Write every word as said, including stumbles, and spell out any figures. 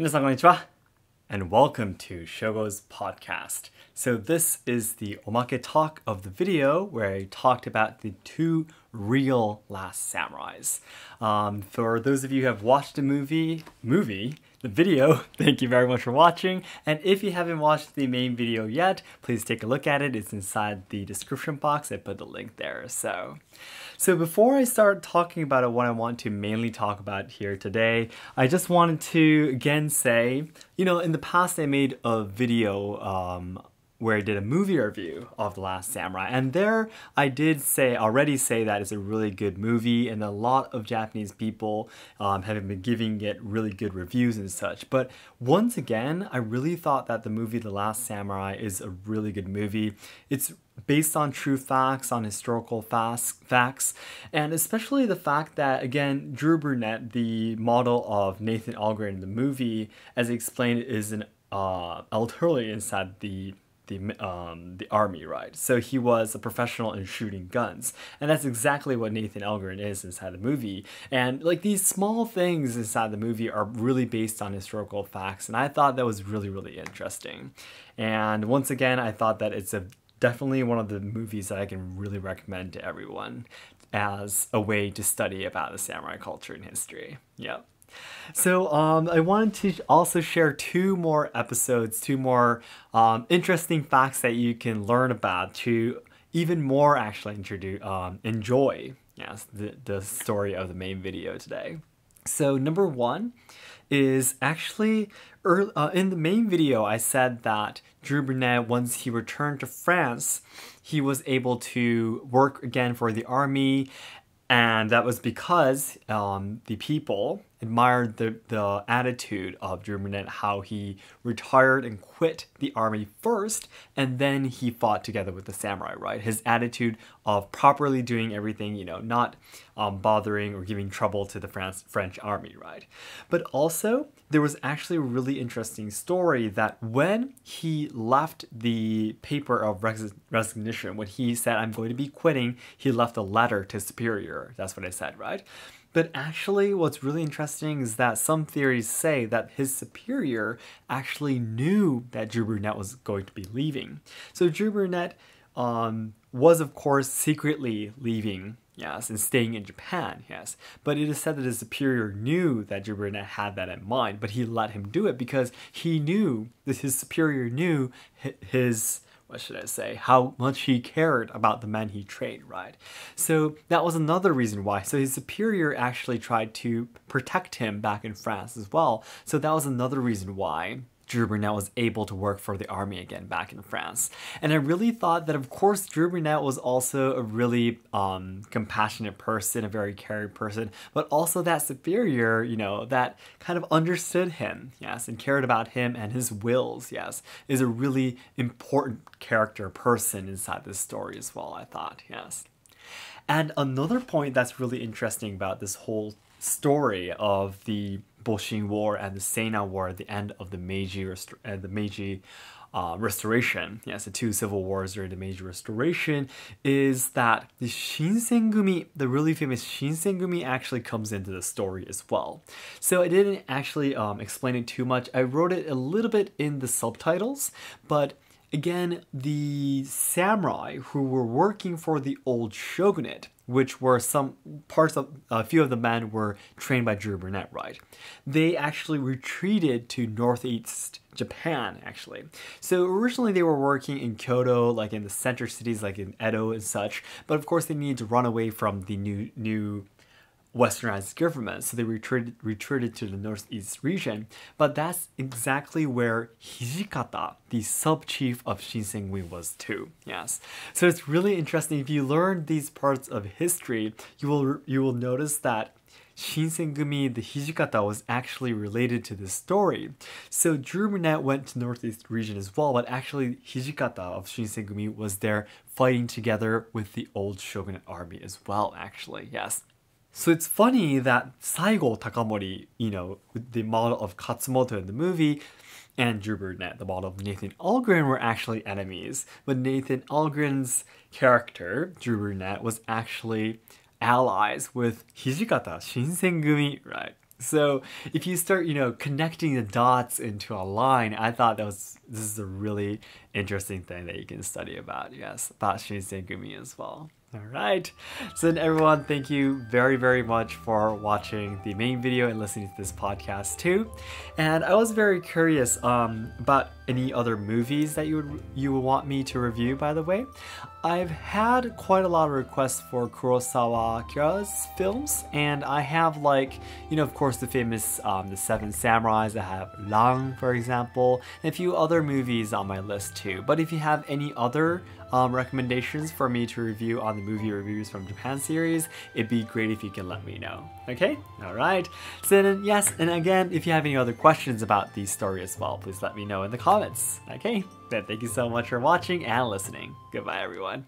Minasan konnichiwa, and welcome to Shogo's podcast. So this is the omake talk of the video where I talked about the two real Last Samurais. Um, for those of you who have watched the movie, movie, the video, thank you very much for watching. And if you haven't watched the main video yet, please take a look at it. It's inside the description box. I put the link there. So, so before I start talking about what I want to mainly talk about here today, I just wanted to again say, you know, in the past I made a video um, where I did a movie review of The Last Samurai. And there I did say, already say that it's a really good movie and a lot of Japanese people um, have been giving it really good reviews and such. But once again, I really thought that the movie The Last Samurai is a really good movie. It's based on true facts, on historical facts, and especially the fact that, again, Jules Brunet, the model of Nathan Algren in the movie, as explained, is an uh, elderly inside the The, um, the army, right? So he was a professional in shooting guns, and that's exactly what Nathan Algren is inside the movie. And like these small things inside the movie are really based on historical facts, and I thought that was really, really interesting. And once again, I thought that it's a definitely one of the movies that I can really recommend to everyone as a way to study about the samurai culture and history. Yep. So um, I wanted to also share two more episodes, two more um, interesting facts that you can learn about to even more actually introduce, um, enjoy yes, the, the story of the main video today. So number one is actually early, uh, in the main video I said that Jules Brunet, once he returned to France, he was able to work again for the army. And that was because um, the people admired the, the attitude of Jules Brunet, how he retired and quit the army first, and then he fought together with the samurai, right? His attitude of properly doing everything, you know, not um, bothering or giving trouble to the France, French army, right? But also, there was actually a really interesting story that when he left the paper of res resignation, when he said, I'm going to be quitting, he left a letter to superior. That's what I said, right? But actually, what's really interesting is that some theories say that his superior actually knew that Jules Brunet was going to be leaving. So Jules Brunet um, was, of course, secretly leaving, yes, and staying in Japan, yes. But it is said that his superior knew that Jules Brunet had that in mind, but he let him do it because he knew, that his superior knew his... what should I say, how much he cared about the men he trained, right? So that was another reason why. So his superior actually tried to protect him back in France as well. So that was another reason why Jules Brunet was able to work for the army again back in France. And I really thought that, of course, Jules Brunet was also a really um, compassionate person, a very caring person, but also that superior, you know, that kind of understood him, yes, and cared about him and his wills, yes, is a really important character person inside this story as well, I thought, yes. And another point that's really interesting about this whole story of the Boshin War and the Sena War at the end of the Meiji Restor uh, the Meiji uh, Restoration, yes, the two civil wars during the Meiji Restoration, is that the Shinsengumi, the really famous Shinsengumi, actually comes into the story as well. So I didn't actually um, explain it too much. I wrote it a little bit in the subtitles, but again, the samurai who were working for the old shogunate, which were some parts of, a few of the men were trained by Jules Brunet, right? They actually retreated to northeast Japan, actually. So originally they were working in Kyoto, like in the center cities, like in Edo and such, but of course they needed to run away from the new, new westernized government, so they retreated, retreated to the northeast region. But that's exactly where Hijikata, the sub-chief of Shinsengumi, was too, yes. So it's really interesting. If you learn these parts of history, you will, you will notice that Shinsengumi, the Hijikata, was actually related to this story. So Jules Brunet went to northeast region as well, but actually Hijikata of Shinsengumi was there fighting together with the old shogunate army as well, actually, yes. So it's funny that Saigo Takamori, you know, the model of Katsumoto in the movie, and Jules Brunet, the model of Nathan Algren, were actually enemies. But Nathan Algren's character, Jules Brunet, was actually allies with Hijikata, Shinsengumi, right? So if you start, you know, connecting the dots into a line, I thought that was, this is a really interesting thing that you can study about, yes, about Shinsengumi as well. All right, so then everyone, thank you very, very much for watching the main video and listening to this podcast too. And I was very curious um, about any other movies that you would, you would want me to review, by the way. I've had quite a lot of requests for Kurosawa Akira's films, and I have, like, you know, of course the famous um, The Seven Samurais, I have Lang, for example, and a few other movies on my list too. But if you have any other um, recommendations for me to review on the Movie Reviews from Japan series, it'd be great if you can let me know. Okay? Alright. So then, yes, and again, if you have any other questions about the story as well, please let me know in the comments. Okay? Then thank you so much for watching and listening. Goodbye, everyone.